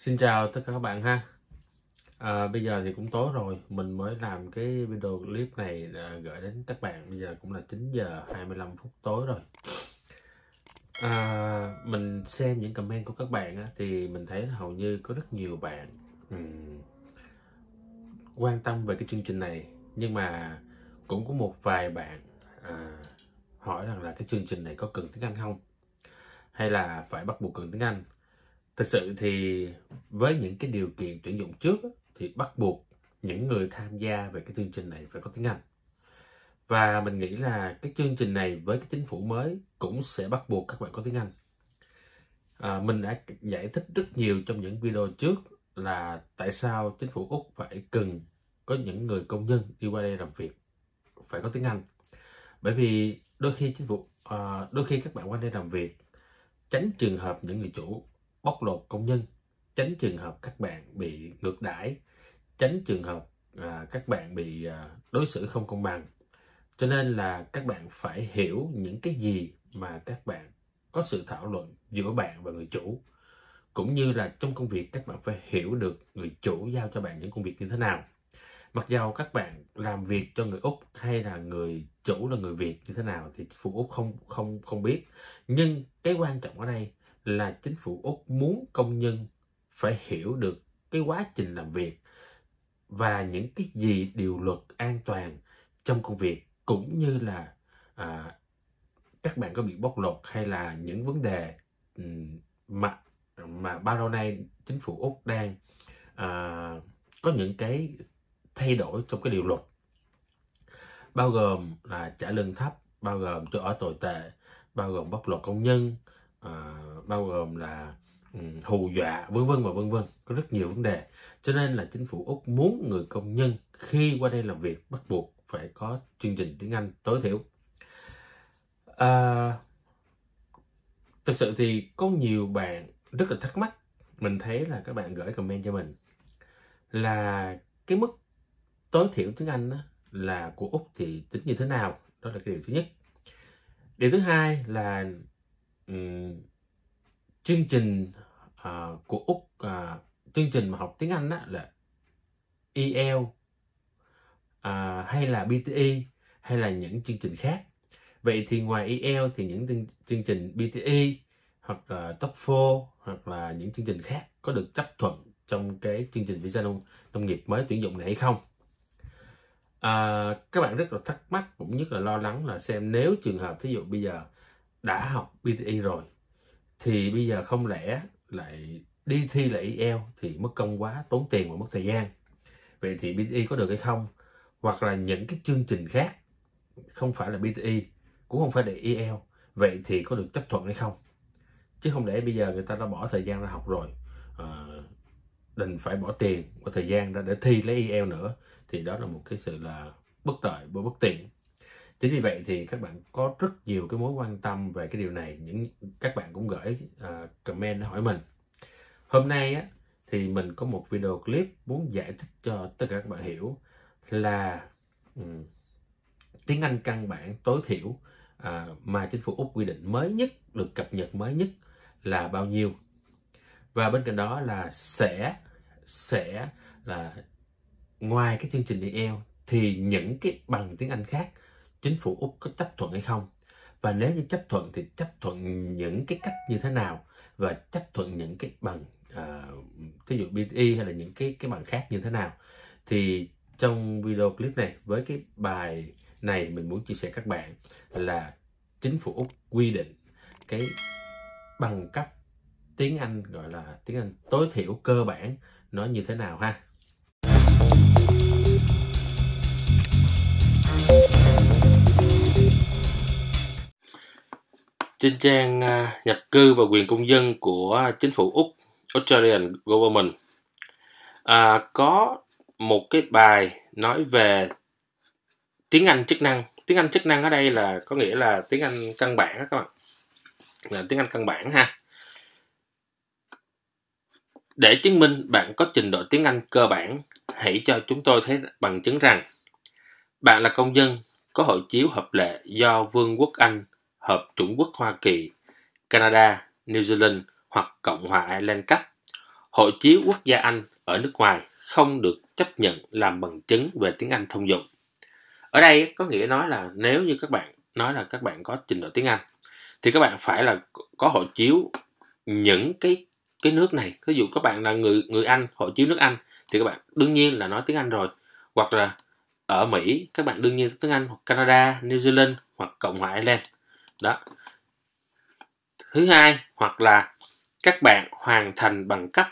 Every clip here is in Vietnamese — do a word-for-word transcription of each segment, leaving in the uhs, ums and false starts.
Xin chào tất cả các bạn ha. à, Bây giờ thì cũng tối rồi, mình mới làm cái video clip này gửi đến các bạn. Bây giờ cũng là chín giờ hai mươi lăm phút tối rồi. à, Mình xem những comment của các bạn á, thì mình thấy hầu như có rất nhiều bạn um, quan tâm về cái chương trình này. Nhưng mà cũng có một vài bạn à, hỏi rằng là cái chương trình này có cần tiếng Anh không? Hay là phải bắt buộc cần tiếng Anh? Thực sự thì với những cái điều kiện tuyển dụng trước thì bắt buộc những người tham gia về cái chương trình này phải có tiếng Anh. Và mình nghĩ là cái chương trình này với cái chính phủ mới cũng sẽ bắt buộc các bạn có tiếng Anh. À, mình đã giải thích rất nhiều trong những video trước là tại sao chính phủ Úc phải cần có những người công nhân đi qua đây làm việc phải có tiếng Anh. Bởi vì đôi khi chính phủ à, đôi khi các bạn qua đây làm việc tránh trường hợp những người chủ bóc lột công nhân, tránh trường hợp các bạn bị ngược đãi, tránh trường hợp à, các bạn bị à, đối xử không công bằng. Cho nên là các bạn phải hiểu những cái gì mà các bạn có sự thảo luận giữa bạn và người chủ, cũng như là trong công việc các bạn phải hiểu được người chủ giao cho bạn những công việc như thế nào. Mặc dầu các bạn làm việc cho người Úc hay là người chủ là người Việt như thế nào thì phụ Úc không không không biết, nhưng cái quan trọng ở đây là chính phủ Úc muốn công nhân phải hiểu được cái quá trình làm việc và những cái gì điều luật an toàn trong công việc, cũng như là à, các bạn có bị bóc lột hay là những vấn đề mà mà bao lâu nay chính phủ Úc đang à, có những cái thay đổi trong cái điều luật, bao gồm là trả lương thấp, bao gồm chỗ ở tồi tệ, bao gồm bóc lột công nhân, À, bao gồm là um, hù dọa vân vân và vân vân, có rất nhiều vấn đề. Cho nên là chính phủ Úc muốn người công nhân khi qua đây làm việc bắt buộc phải có chương trình tiếng Anh tối thiểu. à, Thực sự thì có nhiều bạn rất là thắc mắc. Mình thấy là các bạn gửi comment cho mình là cái mức tối thiểu tiếng Anh là của Úc thì tính như thế nào. Đó là cái điều thứ nhất. Điều thứ hai là Um, chương trình uh, của Úc, uh, chương trình mà học tiếng Anh á, là i eo uh, hay là pê tê e hay là những chương trình khác. Vậy thì ngoài i eo thì những chương trình pê tê e hoặc là TOEFL hoặc là những chương trình khác có được chấp thuận trong cái chương trình visa nông, nông nghiệp mới tuyển dụng này hay không? Uh, các bạn rất là thắc mắc cũng nhất là lo lắng là xem nếu trường hợp thí dụ bây giờ đã học pê tê e rồi thì bây giờ không lẽ lại đi thi lại i eo thì mất công quá, tốn tiền và mất thời gian. Vậy thì pê tê e có được hay không? Hoặc là những cái chương trình khác không phải là pê tê e, cũng không phải là i eo, vậy thì có được chấp thuận hay không? Chứ không lẽ bây giờ người ta đã bỏ thời gian ra học rồi, à, đành phải bỏ tiền và thời gian ra để thi lấy i eo nữa, thì đó là một cái sự là bất lợi và bất tiện. Chính vì vậy thì các bạn có rất nhiều cái mối quan tâm về cái điều này. Những các bạn cũng gửi uh, comment để hỏi mình. Hôm nay á, thì mình có một video clip muốn giải thích cho tất cả các bạn hiểu là um, tiếng Anh căn bản tối thiểu uh, mà chính phủ Úc quy định mới nhất, được cập nhật mới nhất là bao nhiêu. Và bên cạnh đó là sẽ sẽ là ngoài cái chương trình i eo thì những cái bằng tiếng Anh khác chính phủ Úc có chấp thuận hay không, và nếu như chấp thuận thì chấp thuận những cái cách như thế nào, và chấp thuận những cái bằng thí dụ pê tê e hay là những cái cái bằng khác như thế nào. Thì trong video clip này, với cái bài này, mình muốn chia sẻ các bạn là chính phủ Úc quy định cái bằng cấp tiếng Anh, gọi là tiếng Anh tối thiểu cơ bản, nó như thế nào ha. Trên trang nhập cư và quyền công dân của chính phủ Úc, Australian Government, à, có một cái bài nói về tiếng Anh chức năng. Tiếng Anh chức năng ở đây là có nghĩa là tiếng Anh căn bản đó các bạn, là tiếng Anh căn bản ha. Để chứng minh bạn có trình độ tiếng Anh cơ bản, hãy cho chúng tôi thấy bằng chứng rằng bạn là công dân có hộ chiếu hợp lệ do Vương quốc Anh, Hợp chủng quốc Hoa Kỳ, Canada, New Zealand hoặc Cộng hòa Ireland cấp, hộ chiếu quốc gia Anh ở nước ngoài không được chấp nhận làm bằng chứng về tiếng Anh thông dụng. Ở đây có nghĩa nói là nếu như các bạn nói là các bạn có trình độ tiếng Anh thì các bạn phải là có hộ chiếu những cái cái nước này. Ví dụ các bạn là người người Anh, hộ chiếu nước Anh thì các bạn đương nhiên là nói tiếng Anh rồi. Hoặc là ở Mỹ các bạn đương nhiên tiếng Anh, hoặc Canada, New Zealand hoặc Cộng hòa Ireland. Đó. Thứ hai, hoặc là các bạn hoàn thành bằng cấp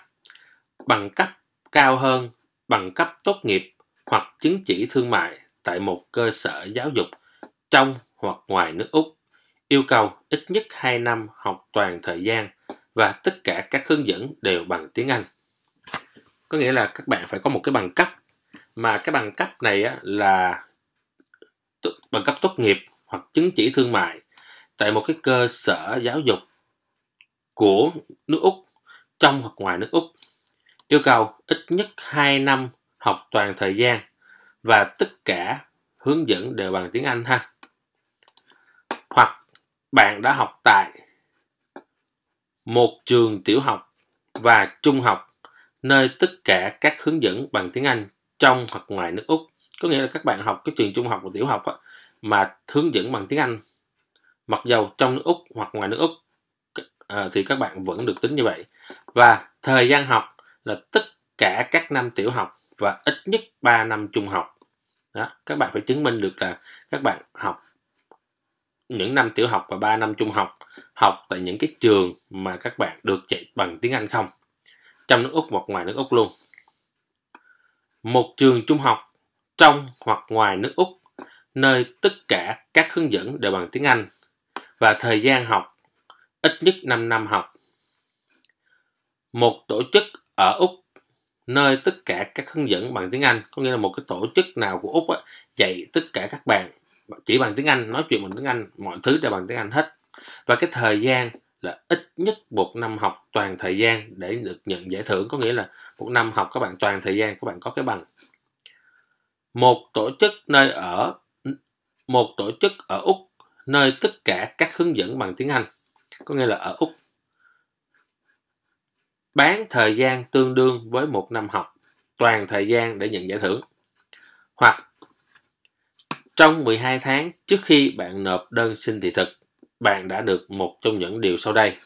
bằng cấp cao hơn, bằng cấp tốt nghiệp hoặc chứng chỉ thương mại tại một cơ sở giáo dục trong hoặc ngoài nước Úc, yêu cầu ít nhất hai năm học toàn thời gian và tất cả các hướng dẫn đều bằng tiếng Anh. Có nghĩa là các bạn phải có một cái bằng cấp, mà cái bằng cấp này á, là bằng cấp tốt nghiệp hoặc chứng chỉ thương mại tại một cái cơ sở giáo dục của nước Úc, trong hoặc ngoài nước Úc, yêu cầu ít nhất hai năm học toàn thời gian và tất cả hướng dẫn đều bằng tiếng Anh ha. Hoặc bạn đã học tại một trường tiểu học và trung học nơi tất cả các hướng dẫn bằng tiếng Anh trong hoặc ngoài nước Úc. Có nghĩa là các bạn học cái trường trung học và tiểu học mà hướng dẫn bằng tiếng Anh, mặc dầu trong nước Úc hoặc ngoài nước Úc, thì các bạn vẫn được tính như vậy. Và thời gian học là tất cả các năm tiểu học và ít nhất ba năm trung học. Đó, các bạn phải chứng minh được là các bạn học những năm tiểu học và ba năm trung học, học tại những cái trường mà các bạn được dạy bằng tiếng Anh không, trong nước Úc hoặc ngoài nước Úc luôn. Một trường trung học trong hoặc ngoài nước Úc nơi tất cả các hướng dẫn đều bằng tiếng Anh và thời gian học ít nhất năm năm học. Một tổ chức ở Úc nơi tất cả các hướng dẫn bằng tiếng Anh, có nghĩa là một cái tổ chức nào của Úc á, dạy tất cả các bạn chỉ bằng tiếng Anh, nói chuyện bằng tiếng Anh, mọi thứ đều bằng tiếng Anh hết. Và cái thời gian là ít nhất một năm học toàn thời gian để được nhận giải thưởng, có nghĩa là một năm học các bạn toàn thời gian, các bạn có cái bằng. Một tổ chức nơi ở một tổ chức ở Úc nơi tất cả các hướng dẫn bằng tiếng Anh, có nghĩa là ở Úc, bán thời gian tương đương với một năm học toàn thời gian để nhận giải thưởng. Hoặc trong mười hai tháng trước khi bạn nộp đơn xin thị thực, bạn đã được một trong những điều sau đây.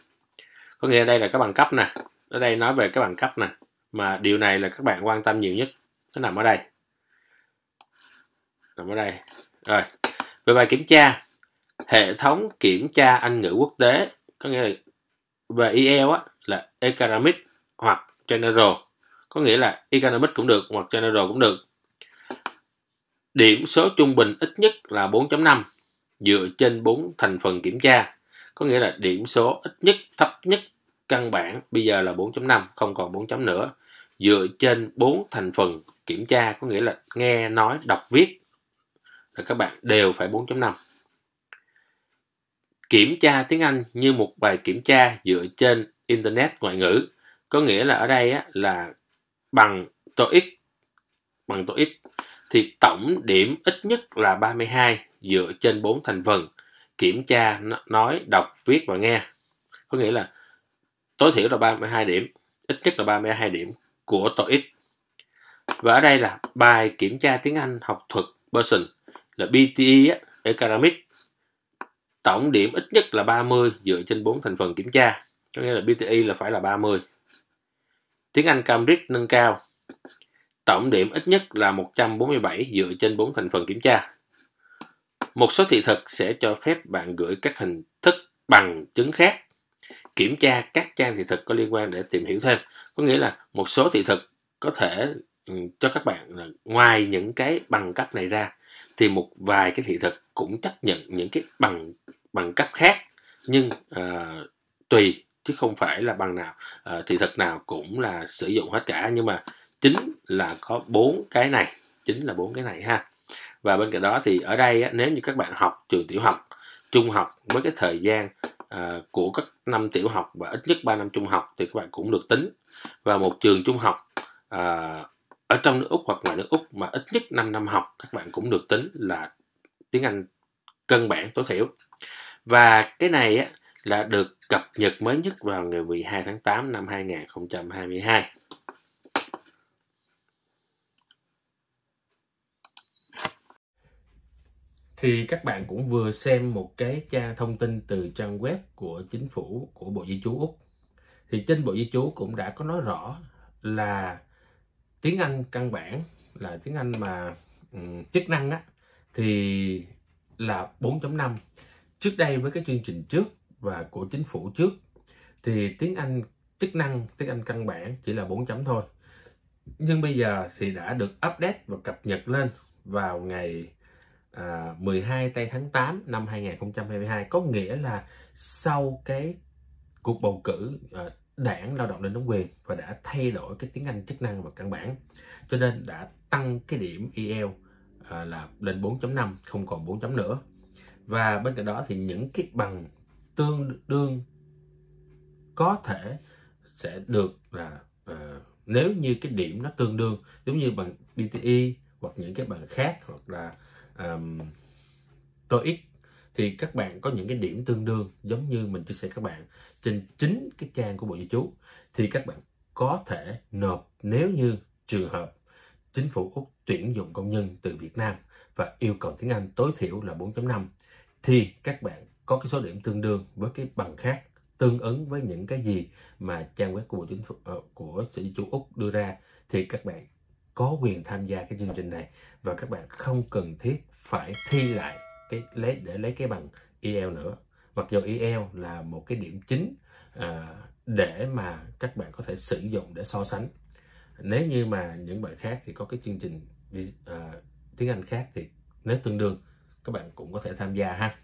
Có nghĩa đây là các bằng cấp nè, ở đây nói về các bằng cấp nè, mà điều này là các bạn quan tâm nhiều nhất, nó nằm ở đây nằm ở đây rồi. Về bài kiểm tra, hệ thống kiểm tra Anh ngữ quốc tế, có nghĩa là về ai eo á, là Economic hoặc General, có nghĩa là Economic cũng được hoặc General cũng được. Điểm số trung bình ít nhất là bốn chấm năm dựa trên bốn thành phần kiểm tra, có nghĩa là điểm số ít nhất, thấp nhất, căn bản bây giờ là bốn chấm năm, không còn bốn chấm nữa, dựa trên bốn thành phần kiểm tra, có nghĩa là nghe, nói, đọc, viết là các bạn đều phải bốn chấm năm. Kiểm tra tiếng Anh như một bài kiểm tra dựa trên Internet ngoại ngữ, có nghĩa là ở đây á, là bằng TOEIC bằng TOEIC thì tổng điểm ít nhất là ba mươi hai dựa trên bốn thành phần kiểm tra nói, đọc, viết và nghe, có nghĩa là tối thiểu là ba mươi hai điểm, ít nhất là ba mươi hai điểm của TOEIC. Và ở đây là bài kiểm tra tiếng Anh học thuật Person là bê tê e Academic, tổng điểm ít nhất là ba mươi dựa trên bốn thành phần kiểm tra, có nghĩa là bê tê e là phải là ba mươi. Tiếng Anh Cambridge nâng cao, tổng điểm ít nhất là một trăm bốn mươi bảy dựa trên bốn thành phần kiểm tra. Một số thị thực sẽ cho phép bạn gửi các hình thức bằng chứng khác, kiểm tra các trang thị thực có liên quan để tìm hiểu thêm, có nghĩa là một số thị thực có thể cho các bạn là ngoài những cái bằng cấp này ra thì một vài cái thị thực cũng chấp nhận những cái bằng bằng cấp khác, nhưng uh, tùy, chứ không phải là bằng nào uh, thị thực nào cũng là sử dụng hết cả, nhưng mà chính là có bốn cái này, chính là bốn cái này ha. Và bên cạnh đó thì ở đây á, nếu như các bạn học trường tiểu học, trung học với cái thời gian uh, của các năm tiểu học và ít nhất ba năm trung học thì các bạn cũng được tính. Và một trường trung học uh, ở trong nước Úc hoặc ngoài nước Úc mà ít nhất năm năm học, các bạn cũng được tính là tiếng Anh căn bản tối thiểu. Và cái này á, là được cập nhật mới nhất vào ngày mười hai tháng tám năm hai nghìn không trăm hai mươi hai. Thì các bạn cũng vừa xem một cái tra thông tin từ trang web của chính phủ, của Bộ Di trú Úc. Thì trên Bộ Di trú cũng đã có nói rõ là tiếng Anh căn bản, là tiếng Anh mà um, chức năng á, thì là bốn chấm năm. Trước đây với cái chương trình trước và của chính phủ trước thì tiếng Anh chức năng, tiếng Anh căn bản chỉ là bốn chấm thôi. Nhưng bây giờ thì đã được update và cập nhật lên vào ngày à, mười hai tây tháng tám năm hai nghìn không trăm hai mươi hai. Có nghĩa là sau cái cuộc bầu cử à, Đảng Lao động đến nắm quyền và đã thay đổi cái tiếng Anh chức năng và căn bản, cho nên đã tăng cái điểm ai eo à, là lên bốn chấm năm, không còn bốn chấm nữa. Và bên cạnh đó thì những cái bằng tương đương có thể sẽ được là uh, nếu như cái điểm nó tương đương, giống như bằng bê tê e hoặc những cái bằng khác, hoặc là um, tô íc, thì các bạn có những cái điểm tương đương giống như mình chia sẻ các bạn trên chính cái trang của Bộ Di trú, thì các bạn có thể nộp nếu như trường hợp chính phủ Úc tuyển dụng công nhân từ Việt Nam và yêu cầu tiếng Anh tối thiểu là bốn chấm năm, thì các bạn có cái số điểm tương đương với cái bằng khác, tương ứng với những cái gì mà trang web của Bộ Chính phủ, của Sở Di trú Úc đưa ra, thì các bạn có quyền tham gia cái chương trình này và các bạn không cần thiết phải thi lại cái lấy để lấy cái bằng ai eo nữa. Mặc dù ai eo là một cái điểm chính à, để mà các bạn có thể sử dụng để so sánh. Nếu như mà những bạn khác thì có cái chương trình à, tiếng Anh khác, thì nếu tương đương các bạn cũng có thể tham gia ha.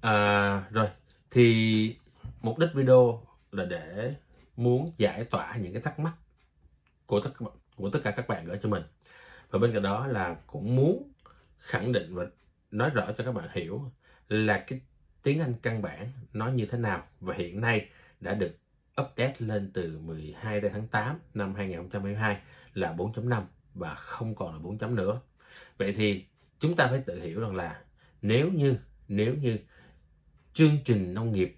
À, rồi thì mục đích video là để muốn giải tỏa những cái thắc mắc của tất của tất cả các bạn gửi cho mình, và bên cạnh đó là cũng muốn khẳng định và nói rõ cho các bạn hiểu là cái tiếng Anh căn bản nó như thế nào, và hiện nay đã được update lên từ mười hai tháng tám năm hai nghìn không trăm hai mươi hai là bốn chấm năm và không còn là bốn chấm nữa. Vậy thì chúng ta phải tự hiểu rằng là nếu như nếu như chương trình nông nghiệp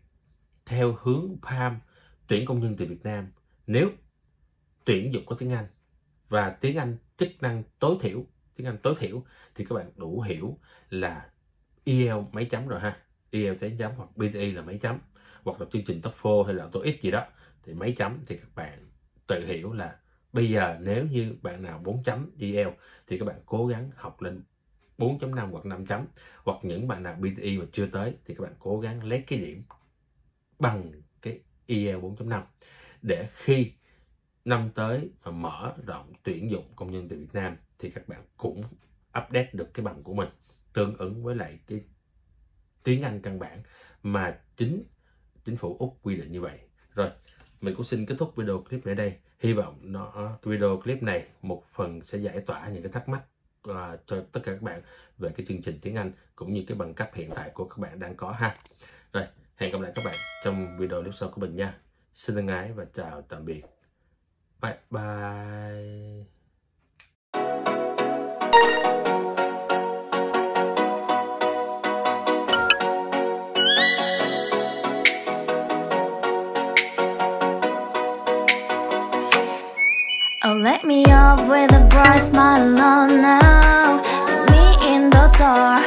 theo hướng pê a em tuyển công nhân từ Việt Nam, nếu tuyển dụng có tiếng Anh và tiếng Anh chức năng tối thiểu, tiếng Anh tối thiểu, thì các bạn đủ hiểu là ai eo mấy chấm rồi ha, ai eo mấy chấm hoặc bê tê e là mấy chấm, hoặc là chương trình TOEFL hay là tô íc gì đó thì mấy chấm, thì các bạn tự hiểu là bây giờ nếu như bạn nào bốn chấm ai eo thì các bạn cố gắng học lên bốn chấm năm hoặc năm chấm, hoặc những bạn nào bê tê e mà chưa tới thì các bạn cố gắng lấy cái điểm bằng cái ai eo bốn chấm năm để khi năm tới mà mở rộng tuyển dụng công nhân từ Việt Nam thì các bạn cũng update được cái bằng của mình tương ứng với lại cái tiếng Anh căn bản mà chính chính phủ Úc quy định như vậy. Rồi, mình cũng xin kết thúc video clip này đây. Hy vọng nó cái video clip này một phần sẽ giải tỏa những cái thắc mắc uh, cho tất cả các bạn về cái chương trình tiếng Anh cũng như cái bằng cấp hiện tại của các bạn đang có ha. Rồi, hẹn gặp lại các bạn trong video clip sau của mình nha. Xin thân ái và chào tạm biệt. Bye bye. Let me up with a bright smile on now. Put me in the door.